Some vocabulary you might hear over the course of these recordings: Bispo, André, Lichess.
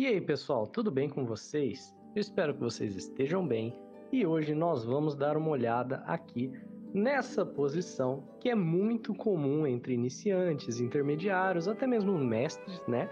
E aí pessoal, tudo bem com vocês? Eu espero que vocês estejam bem e hoje nós vamos dar uma olhada aqui nessa posição que é muito comum entre iniciantes, intermediários, até mesmo mestres, né?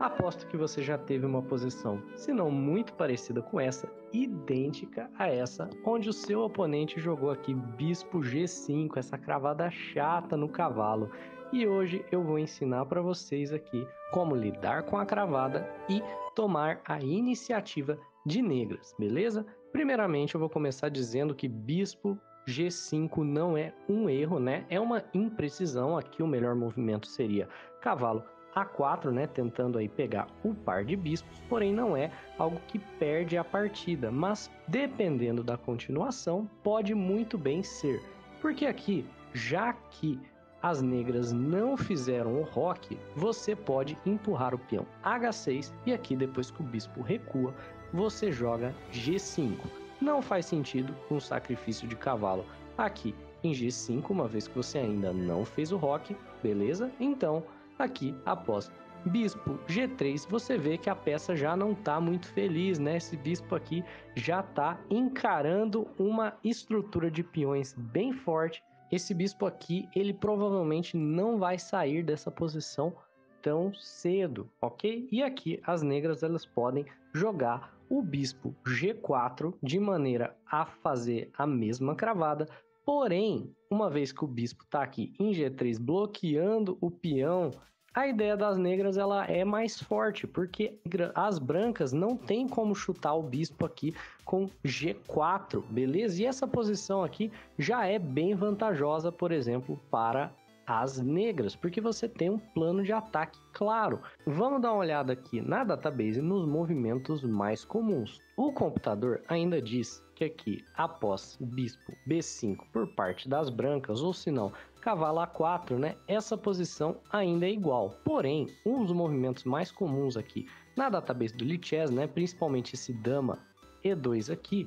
Aposto que você já teve uma posição, se não muito parecida com essa, idêntica a essa, onde o seu oponente jogou aqui Bispo G5, essa cravada chata no cavalo. E hoje eu vou ensinar para vocês aqui como lidar com a cravada e tomar a iniciativa de negras, beleza? Primeiramente eu vou começar dizendo que Bispo G5 não é um erro, né? É uma imprecisão, aqui o melhor movimento seria cavalo A4, né? Tentando aí pegar o par de bispos, porém não é algo que perde a partida, mas dependendo da continuação pode muito bem ser, porque aqui, já que as negras não fizeram o roque, você pode empurrar o peão H6 e aqui depois que o bispo recua, você joga G5. Não faz sentido um sacrifício de cavalo aqui em G5, uma vez que você ainda não fez o roque, beleza? Então, aqui após bispo G3, você vê que a peça já não está muito feliz, né? Esse bispo aqui já está encarando uma estrutura de peões bem forte. Esse bispo aqui, ele provavelmente não vai sair dessa posição tão cedo, ok? E aqui as negras, elas podem jogar o bispo G4 de maneira a fazer a mesma cravada, porém, uma vez que o bispo está aqui em G3 bloqueando o peão, a ideia das negras ela é mais forte, porque as brancas não tem como chutar o bispo aqui com G4, beleza? E essa posição aqui já é bem vantajosa, por exemplo, para as negras, porque você tem um plano de ataque claro. Vamos dar uma olhada aqui na database nos movimentos mais comuns. O computador ainda diz que aqui, após bispo B5 por parte das brancas, ou se não, cavalo A4, né? Essa posição ainda é igual. Porém, um dos movimentos mais comuns aqui na database do Lichess, né? Principalmente esse dama E2 aqui,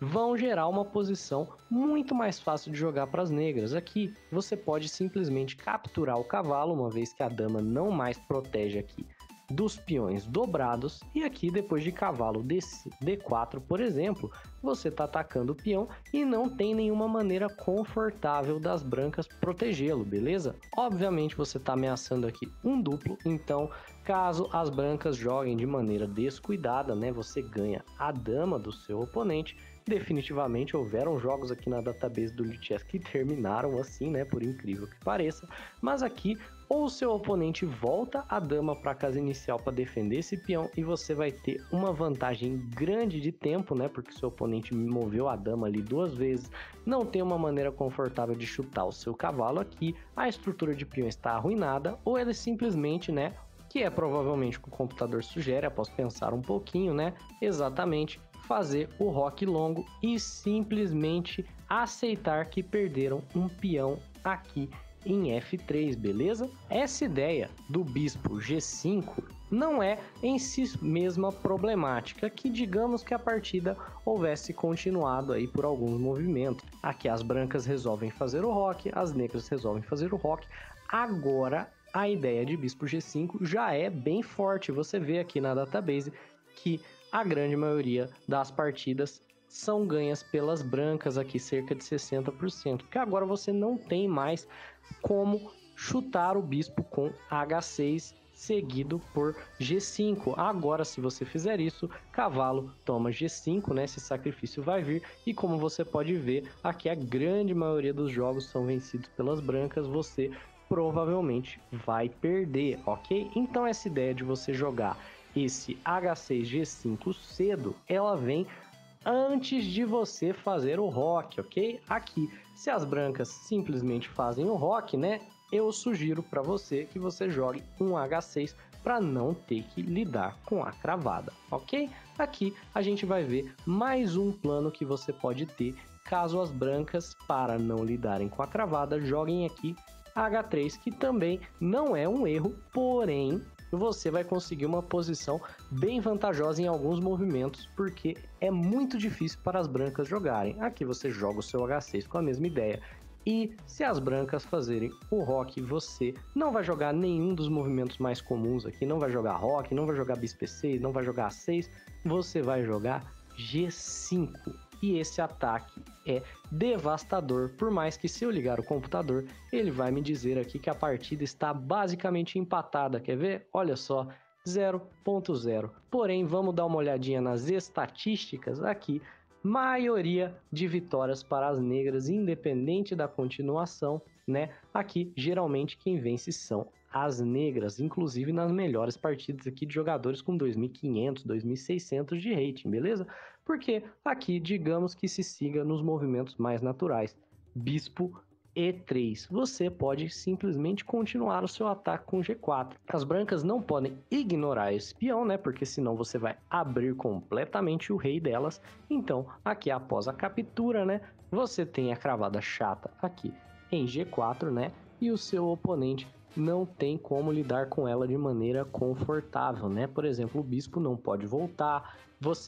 vão gerar uma posição muito mais fácil de jogar para as negras. Aqui você pode simplesmente capturar o cavalo, uma vez que a dama não mais protege aqui dos peões dobrados, e aqui depois de cavalo D4, por exemplo, você está atacando o peão e não tem nenhuma maneira confortável das brancas protegê-lo, beleza? Obviamente você está ameaçando aqui um duplo, então caso as brancas joguem de maneira descuidada, né, você ganha a dama do seu oponente. Definitivamente houveram jogos aqui na database do Lichess que terminaram assim, né, por incrível que pareça, mas aqui ou o seu oponente volta a dama para a casa inicial para defender esse peão e você vai ter uma vantagem grande de tempo, né, porque seu oponente moveu a dama ali duas vezes, não tem uma maneira confortável de chutar o seu cavalo aqui, a estrutura de peão está arruinada, ou ele simplesmente, né, que é provavelmente o que o computador sugere, após pensar um pouquinho, né, exatamente, fazer o roque longo e simplesmente aceitar que perderam um peão aqui em F3, beleza? Essa ideia do bispo G5 não é em si mesma problemática, que digamos que a partida houvesse continuado aí por alguns movimentos. Aqui as brancas resolvem fazer o roque, as negras resolvem fazer o roque. Agora a ideia de bispo G5 já é bem forte, você vê aqui na database que a grande maioria das partidas são ganhas pelas brancas aqui, cerca de 60%, porque agora você não tem mais como chutar o bispo com H6 seguido por G5. Agora, se você fizer isso, cavalo toma G5, né? Esse sacrifício vai vir e, como você pode ver, aqui a grande maioria dos jogos são vencidos pelas brancas, você provavelmente vai perder, ok? Então essa ideia de você jogar esse H6 G5 cedo, ela vem antes de você fazer o roque, ok? Aqui, se as brancas simplesmente fazem o roque, né, eu sugiro para você que você jogue um H6 para não ter que lidar com a cravada, ok? Aqui a gente vai ver mais um plano que você pode ter caso as brancas, para não lidarem com a cravada, joguem aqui H3, que também não é um erro, porém você vai conseguir uma posição bem vantajosa em alguns movimentos, porque é muito difícil para as brancas jogarem. Aqui você joga o seu H6 com a mesma ideia E se as brancas fazerem o rock, você não vai jogar nenhum dos movimentos mais comuns aqui, não vai jogar rock, não vai jogar bispo e6, não vai jogar a6, você vai jogar g5. E esse ataque é devastador, por mais que se eu ligar o computador, ele vai me dizer aqui que a partida está basicamente empatada, quer ver? Olha só, 0.0. Porém, vamos dar uma olhadinha nas estatísticas aqui. Maioria de vitórias para as negras, independente da continuação, né? Aqui, geralmente, quem vence são as negras, inclusive nas melhores partidas aqui de jogadores com 2.500, 2.600 de rating, beleza? Porque aqui, digamos que se siga nos movimentos mais naturais. Bispo E3, você pode simplesmente continuar o seu ataque com G4. As brancas não podem ignorar esse peão, né? Porque senão você vai abrir completamente o rei delas. Então, aqui após a captura, né? Você tem a cravada chata aqui em G4, né? E o seu oponente não tem como lidar com ela de maneira confortável, né? Por exemplo, o bispo não pode voltar.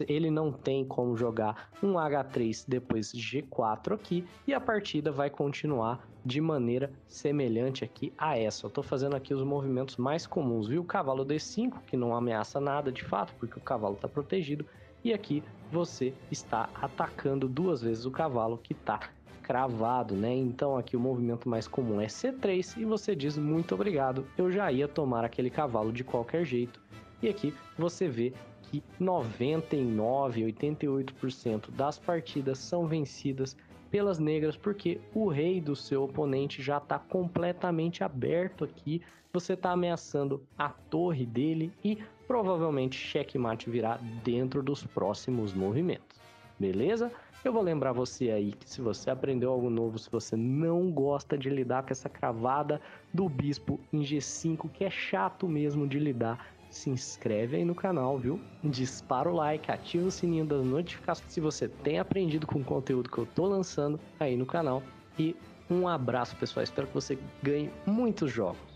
Ele não tem como jogar um H3 depois G4 aqui, e a partida vai continuar de maneira semelhante aqui a essa. Eu tô fazendo aqui os movimentos mais comuns, viu? Cavalo D5, que não ameaça nada de fato, porque o cavalo tá protegido, e aqui você está atacando duas vezes o cavalo que tá cravado, né? Então aqui o movimento mais comum é C3, e você diz muito obrigado, eu já ia tomar aquele cavalo de qualquer jeito. E aqui você vê que 88% das partidas são vencidas pelas negras, porque o rei do seu oponente já está completamente aberto aqui, você está ameaçando a torre dele e provavelmente xeque-mate virá dentro dos próximos movimentos, beleza? Eu vou lembrar você aí que se você aprendeu algo novo, se você não gosta de lidar com essa cravada do bispo em G5, que é chato mesmo de lidar, se inscreve aí no canal, viu? Dispara o like, ativa o sininho das notificações se você tem aprendido com o conteúdo que eu tô lançando aí no canal. E um abraço, pessoal. Espero que você ganhe muitos jogos.